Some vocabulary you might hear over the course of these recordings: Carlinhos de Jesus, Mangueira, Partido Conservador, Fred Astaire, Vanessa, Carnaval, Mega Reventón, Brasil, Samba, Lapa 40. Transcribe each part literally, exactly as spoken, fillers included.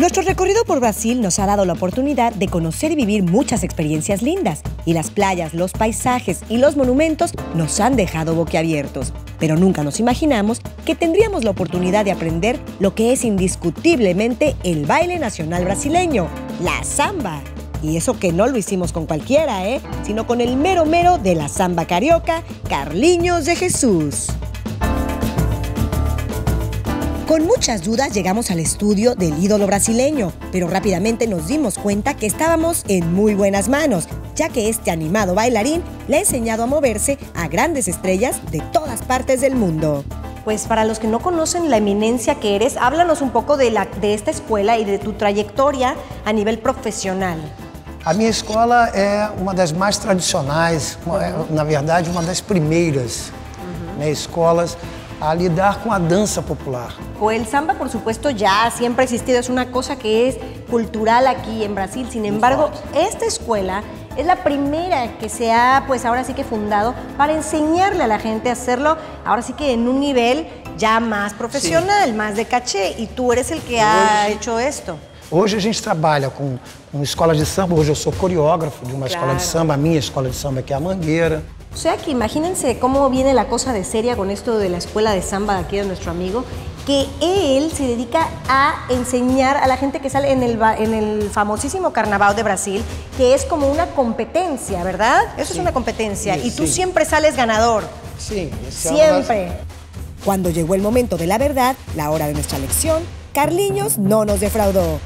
Nuestro recorrido por Brasil nos ha dado la oportunidad de conocer y vivir muchas experiencias lindas, y las playas, los paisajes y los monumentos nos han dejado boquiabiertos. Pero nunca nos imaginamos que tendríamos la oportunidad de aprender lo que es indiscutiblemente el baile nacional brasileño, la samba. Y eso que no lo hicimos con cualquiera, ¿eh? Sino con el mero mero de la samba carioca, Carlinhos de Jesús. Con muchas dudas llegamos al estudio del ídolo brasileño, pero rápidamente nos dimos cuenta que estábamos en muy buenas manos, ya que este animado bailarín le ha enseñado a moverse a grandes estrellas de todas partes del mundo. Pues para los que no conocen la eminencia que eres, háblanos un poco de, la, de esta escuela y de tu trayectoria a nivel profesional. A minha escola é uma das mais tradicionais, uhum. Na verdade uma das primeiras uhum. né, escolas a lidar con la danza popular. O el samba, por supuesto, ya siempre ha existido, es una cosa que es cultural aquí en Brasil. Sin embargo, esta escuela es la primera que se ha, pues ahora sí que fundado para enseñarle a la gente a hacerlo, ahora sí que en un nivel ya más profesional, sí. Más de caché, y tú eres el que hoje, ha hecho esto. Hoy a gente trabaja con, con escuelas de samba, hoy yo soy coreógrafo de una claro. escuela de samba, mi escuela de samba que es a Mangueira. O sea que imagínense cómo viene la cosa de seria con esto de la escuela de samba de aquí de nuestro amigo, que él se dedica a enseñar a la gente que sale en el, en el famosísimo carnaval de Brasil, que es como una competencia, ¿verdad? Eso sí, es una competencia sí, y tú sí. siempre sales ganador. Sí. Siempre. Más... Cuando llegó el momento de la verdad, la hora de nuestra lección, Carlinhos no nos defraudó.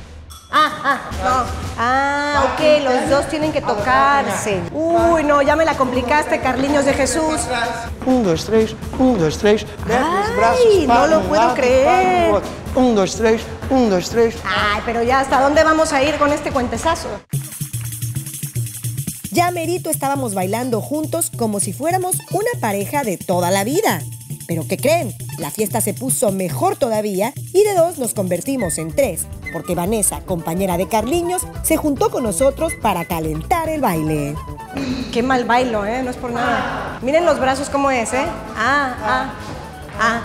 Ah, ah, no. Ah, ok, los dos tienen que tocarse. Uy, no, ya me la complicaste, Carlinhos de Jesús. Un, dos, tres, un, dos, tres. Ay, no lo puedo creer. Un, dos, tres, un, dos, tres. Ay, pero ya, ¿hasta dónde vamos a ir con este cuentesazo? Ya merito estábamos bailando juntos como si fuéramos una pareja de toda la vida. ¿Pero qué creen? La fiesta se puso mejor todavía y de dos nos convertimos en tres, porque Vanessa, compañera de Carlinhos, se juntó con nosotros para calentar el baile. Qué mal bailo, ¿eh? No es por nada. Miren los brazos cómo es, ¿eh? Ah, ah, ah,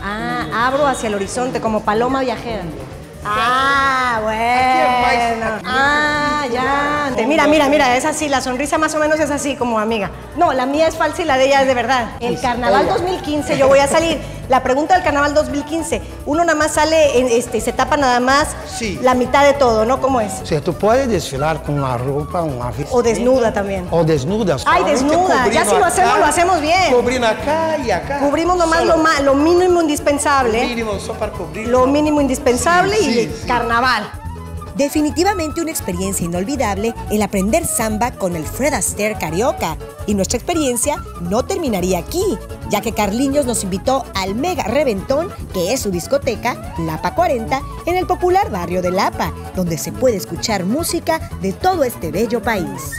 ah, abro hacia el horizonte como paloma viajera. Ah, bueno. Ah, ya. Mira, mira, mira, es así, la sonrisa más o menos es así, como amiga. No, la mía es falsa y la de ella es de verdad. El carnaval dos mil quince, yo voy a salir. La pregunta del carnaval dos mil quince, uno nada más sale, este, se tapa nada más sí. la mitad de todo, ¿no? ¿Cómo es? Sí, tú puedes desfilar con una ropa, una vestida. O desnuda también. O desnuda. Ay, desnuda. Ya si lo hacemos, cara, lo hacemos bien. Cubrir acá y acá. Cubrimos nomás lo, lo mínimo indispensable. Lo mínimo, solo para cubrir. Lo mínimo indispensable sí, sí, y el sí. carnaval. Definitivamente una experiencia inolvidable el aprender samba con el Fred Astaire carioca. Y nuestra experiencia no terminaría aquí, ya que Carlinhos nos invitó al Mega Reventón, que es su discoteca, Lapa cuarenta, en el popular barrio de Lapa, donde se puede escuchar música de todo este bello país.